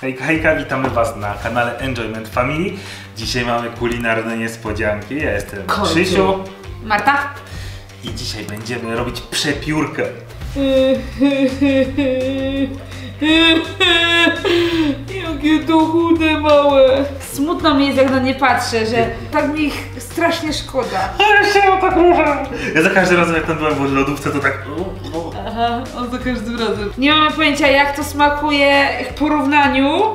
Hejka, hejka, witamy Was na kanale Enjoyment Family. Dzisiaj mamy kulinarne niespodzianki. Ja jestem Krzysiu. Marta. I dzisiaj będziemy robić przepiórkę. Jakie to chude małe. Smutno mi jest, jak na nie patrzę, że tak mi ich strasznie szkoda. Ale się tak ruszam. Ja za każdym razem, jak tam byłem w lodówce, to tak... Aha, on za każdym razem. Nie mamy pojęcia, jak to smakuje w porównaniu.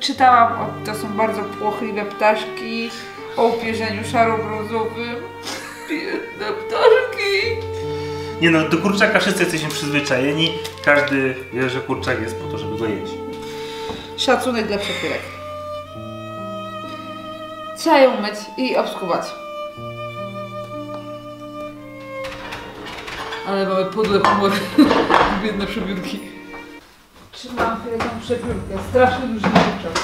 Czytałam, to są bardzo płochliwe ptaszki o upierzeniu szaro-brązowym. Biedne ptaszki. Nie no, do kurczaka wszyscy jesteśmy przyzwyczajeni. Każdy wie, że kurczak jest po to, żeby go jeść. Szacunek dla przepiórek. Trzeba ją myć i obskubać. Ale mamy podłe humory. Biedne przepiórki. Trzymam chwilę tą przepiórkę. Strasznie dużo rzeczy.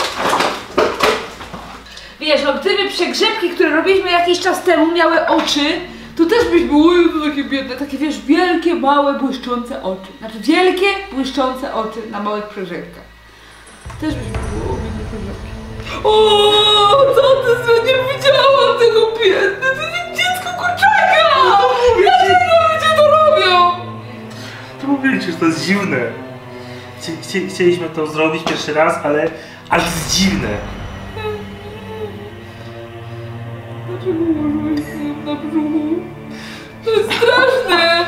Wiesz, no gdyby przegrzebki, które robiliśmy jakiś czas temu, miały oczy, to też byś było takie biedne, takie wiesz, wielkie, małe, błyszczące oczy. Znaczy wielkie, błyszczące oczy na małych przeżywkach. Też byś było biedne przeżywki. O, co ty sobie nie widziałam tego biedne? To jest dziecko kurczaka! Dlaczego ludzie to robią? To mówię ci, że to jest dziwne. Chcieliśmy to zrobić pierwszy raz, ale aż jest dziwne. Dlaczego ułożyłeś sobie na brzuchu? To jest straszne!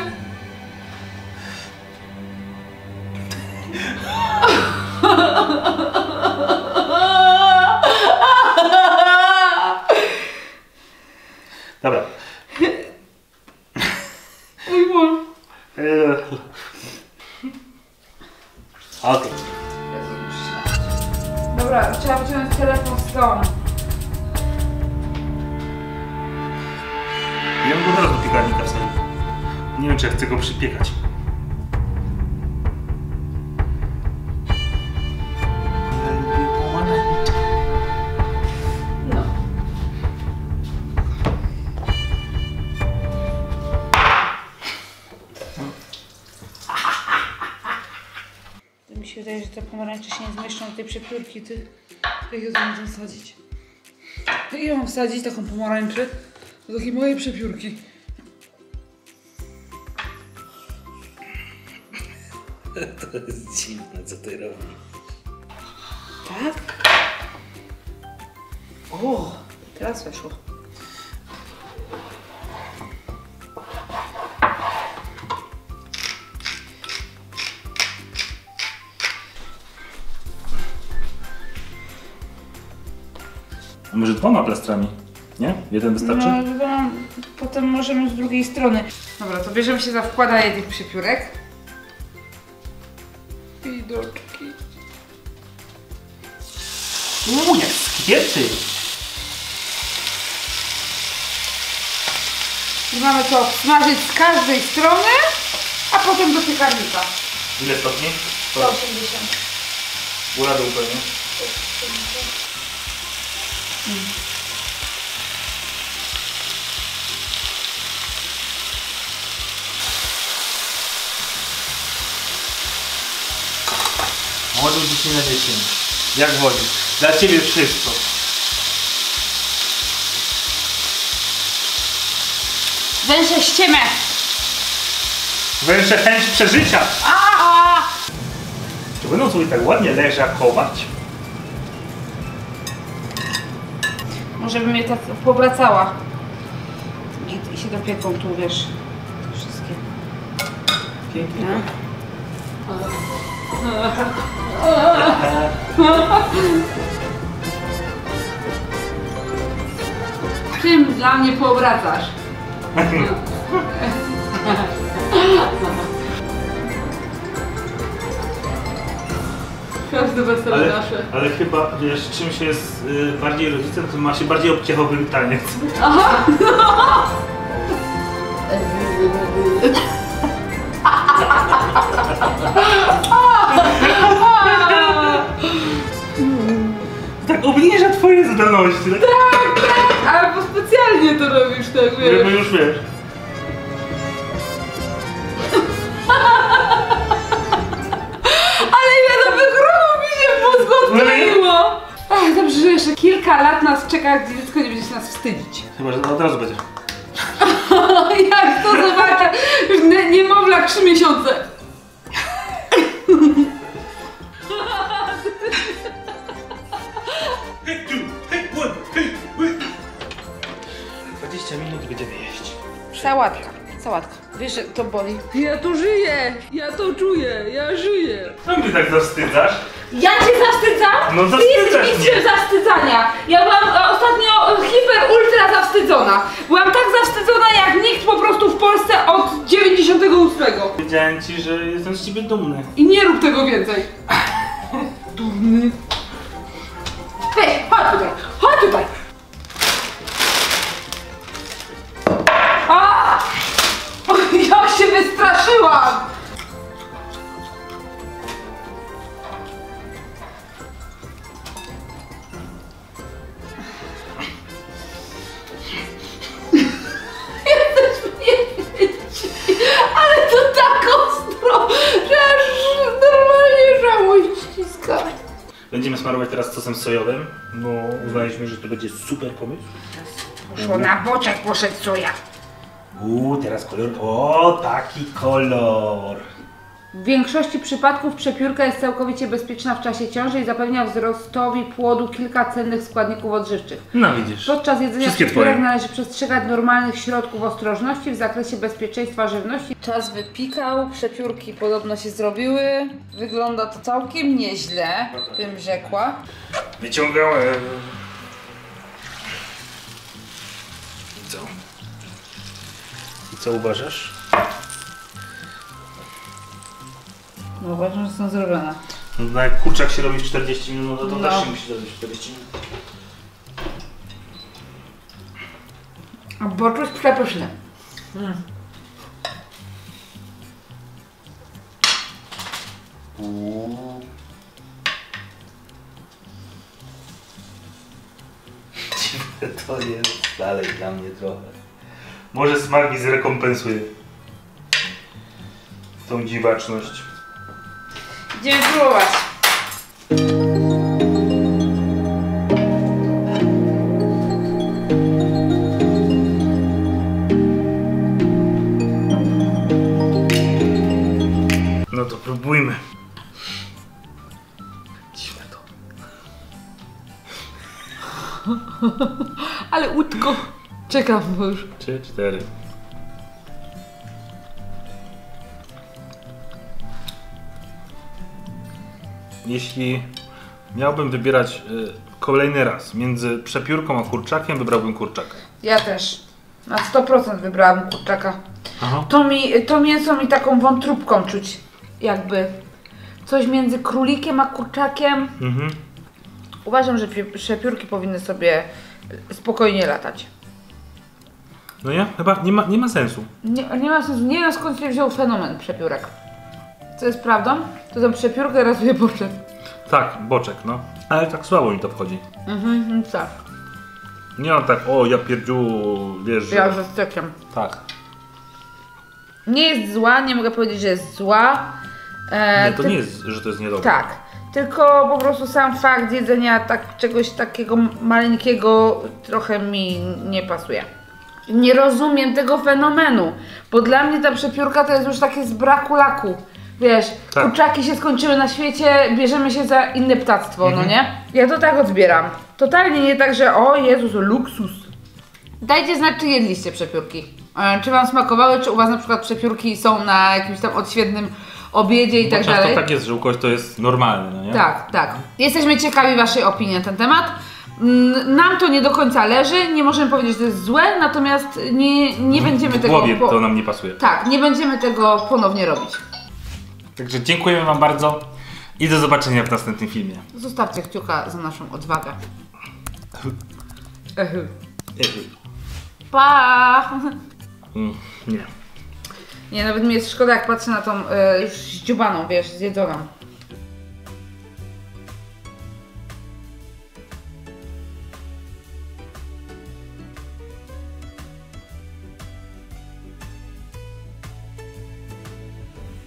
Dobra. Mój ból. Okej. Dobra, trzeba wziąć telefon z domu. Ja bym go teraz do piekarnika wstawił. Nie wiem, czy ja chcę go przypiekać. No. To mi się wydaje, że te pomarańcze się nie zmieszczą do tej przepiórki. Ty, jak ją tam wsadzić? Ja mam wsadzić taką pomarańczę. To takie moje przepiórki. To jest dziwne, co ty robisz. Tak? O, teraz weszło. A może dwoma plastrami? Nie? Jeden wystarczy? No, potem możemy z drugiej strony. Dobra, to bierzemy się za wkładanie tych przepiórek. Widoczki. Uuu, jak skieczy! I mamy to obsmażyć z każdej strony, a potem do piekarnika. Ile stopni? 180. Góra dół pewnie. Może 10 na 10. Jak woli. Dla Ciebie wszystko. Węże ściemę. Węże chęć przeżycia. A! Czy będą sobie tak ładnie leżakować? Może by mnie tak powracała. I się dopieką tu, wiesz. To wszystkie. Pięknie. Czym dla mnie poobracasz? Każde wesele nasze. Ale chyba, wiesz, czym się jest bardziej rodzicem, to ma się bardziej obciechowy taniec. Aha! Tak obniża twoje zdolności. Tak, tak, albo specjalnie to robisz, tak wiesz. Już wiesz. czeka, gdzie dziecko nie będzie się nas wstydzić. Chyba, że to od razu będzie. Jak to zobaczę? Niemowlak 3 miesiące. Sałatka, sałatka. Wiesz, że to boli. Ja to żyję, ja to czuję, ja żyję. Co mnie tak zawstydzasz? Ja cię zawstydzam? No zawstydzasz. Ty jesteś mistrzem zawstydzania. Ja byłam ostatnio hiper-ultra zawstydzona. Byłam tak zawstydzona jak nikt po prostu w Polsce od 98. Powiedziałem ci, że jestem z ciebie dumny. I nie rób tego więcej. Dumny. Hej, chodź tutaj, chodź tutaj. Ja się wystraszyłam! Jesteś piękny, ale to tak ostro, że aż normalnie żałość ściska. Będziemy smarować teraz sosem sojowym, bo uznaliśmy, że to będzie super pomysł. Poszło na boczek, poszedł soja. Teraz kolor. O, taki kolor! W większości przypadków przepiórka jest całkowicie bezpieczna w czasie ciąży i zapewnia wzrostowi płodu kilka cennych składników odżywczych. No widzisz. Podczas jedzenia przepiórek należy przestrzegać normalnych środków ostrożności w zakresie bezpieczeństwa żywności. Czas wypikał, przepiórki podobno się zrobiły. Wygląda to całkiem nieźle, bym rzekła. Wyciągałem. I co? Co uważasz? No uważam, że są zrobione. No jak kurczak się robi w 40 minut, to też się musi zrobić w 40 minut. A boczuś przepyszny. To jest dalej dla mnie trochę. Może smak mi zrekompensuje tą dziwaczność. Idziemy próbować. No to próbujmy. Dziwne to. Ale łódko. Czekam już. 3, 4. Jeśli miałbym wybierać kolejny raz między przepiórką a kurczakiem, wybrałbym kurczaka. Ja też. Na 100% wybrałam kurczaka. Aha. To mięso mi taką wątróbką czuć. Jakby coś między królikiem a kurczakiem. Mhm. Uważam, że przepiórki powinny sobie spokojnie latać. No nie? Chyba nie ma sensu. Nie ma sensu. Nie wiem, skąd się wziął fenomen przepiórek. Co jest prawdą? To za przepiórkę ratuje boczek. Tak, boczek, no. Ale tak słabo mi to wchodzi. Mhm, tak. Nie mam tak, o ja pierdziu, wiesz... Ja ze stekiem. Tak. Nie jest zła, nie mogę powiedzieć, że jest zła. Nie, to nie jest, że to jest niedobre. Tak. Tylko po prostu sam fakt jedzenia czegoś takiego maleńkiego trochę mi nie pasuje. Nie rozumiem tego fenomenu, bo dla mnie ta przepiórka to jest już takie z braku laku. Wiesz, tak. Kurczaki się skończyły na świecie, bierzemy się za inne ptactwo, no nie? Ja to tak odbieram. Totalnie nie tak, że o Jezus, luksus. Dajcie znać, czy jedliście przepiórki. Czy wam smakowały, czy u was na przykład przepiórki są na jakimś tam odświetnym obiedzie i bo tak dalej. Często tak jest, że u kogoś to jest normalne, no nie? Tak, tak. Jesteśmy ciekawi waszej opinii na ten temat. Nam to nie do końca leży, nie możemy powiedzieć, że to jest złe, natomiast nie będziemy tego... W głowie to nam nie pasuje. Tak, nie będziemy tego ponownie robić. Także dziękujemy wam bardzo i do zobaczenia w następnym filmie. Zostawcie kciuka za naszą odwagę. Pa! Nie. Nie, nawet mi jest szkoda, jak patrzę na tą już zdziubaną, wiesz, zjedzoną.